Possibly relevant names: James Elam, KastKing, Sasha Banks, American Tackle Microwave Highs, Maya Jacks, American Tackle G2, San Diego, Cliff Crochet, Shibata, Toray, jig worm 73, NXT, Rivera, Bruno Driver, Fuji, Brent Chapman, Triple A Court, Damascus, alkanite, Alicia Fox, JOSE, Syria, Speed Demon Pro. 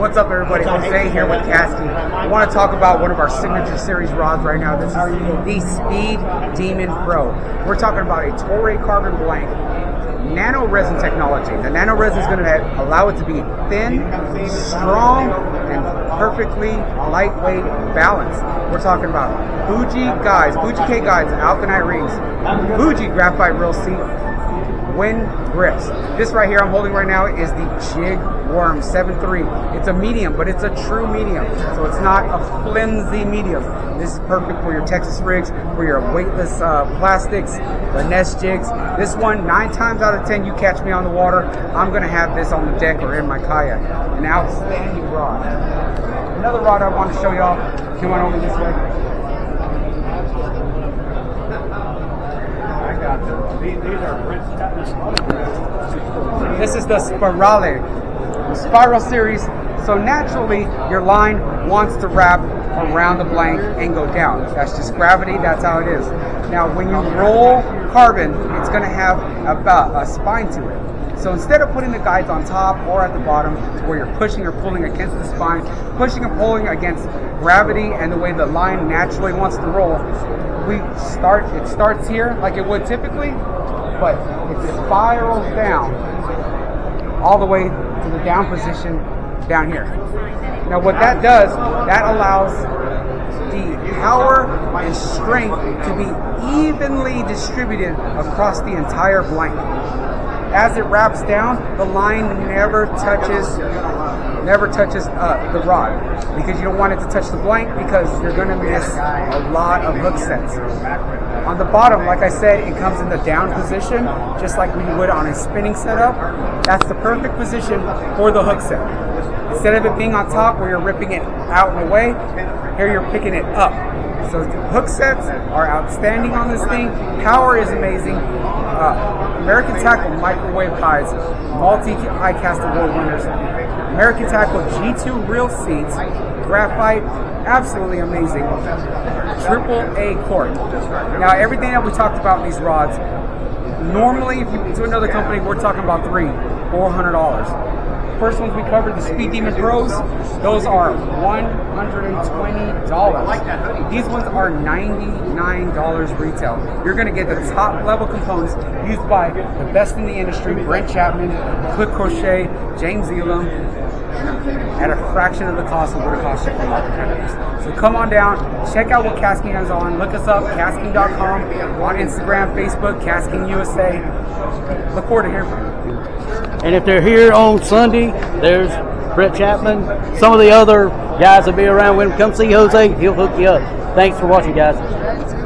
What's up, everybody? Jose here with KastKing. I want to talk about one of our signature series rods right now. This is the Speed Demon Pro. We're talking about a Toray carbon blank nano resin technology. The nano resin is going to allow it to be thin, strong, and perfectly lightweight balanced. We're talking about Fuji guides, Fuji K guides, alkanite rings, Fuji graphite reel seat, wind grips. This right here I'm holding right now is the Jig Worm 73. It's a medium, but it's a true medium, so it's not a flimsy medium. This is perfect for your Texas rigs, for your weightless plastics, the nest jigs. This one, 9 times out of 10, you catch me on the water, I'm gonna have this on the deck or in my kayak. An outstanding rod. Another rod I want to show y'all. Come on over this way. This is the spiral series, so naturally your line wants to wrap around the blank and go down. That's just gravity, that's how it is. Now when you roll carbon, it's going to have about a spine to it. So instead of putting the guides on top or at the bottom where you're pushing or pulling against the spine, pushing and pulling against gravity and the way the line naturally wants to roll, it starts here like it would typically, but it spirals down all the way to the down position down here. Now what that does, that allows the power and strength to be evenly distributed across the entire blank. As it wraps down, the line never touches up the rod, because you don't want it to touch the blank, because you're going to miss a lot of hook sets. On the bottom, like I said, it comes in the down position, just like we would on a spinning setup. That's the perfect position for the hook set. Instead of it being on top where you're ripping it out and away, here you're picking it up. So hook sets are outstanding on this thing. Power is amazing. American Tackle Microwave Highs, multi-high cast award winners, American Tackle G2 reel seats, graphite, absolutely amazing. Triple A Court. Now everything that we talked about in these rods, normally if you go to another company, we're talking about $300–$400. First ones we covered, the Speed Demon Pros, those are $120. These ones are $99 retail. You're going to get the top level components used by the best in the industry, Brent Chapman, Cliff Crochet, James Elam, at a fraction of the cost of what it costs shipping all the companies. So come on down, check out what KastKing is on, look us up, KastKing.com, on Instagram, Facebook, KastKing USA. Look forward to hearing from you. And if they're here on Sunday, there's Brett Chapman. Some of the other guys will be around. When you come see Jose, he'll hook you up. Thanks for watching, guys.